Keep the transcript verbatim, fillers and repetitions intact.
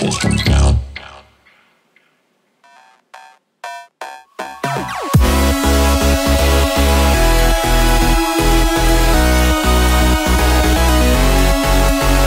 Systems down.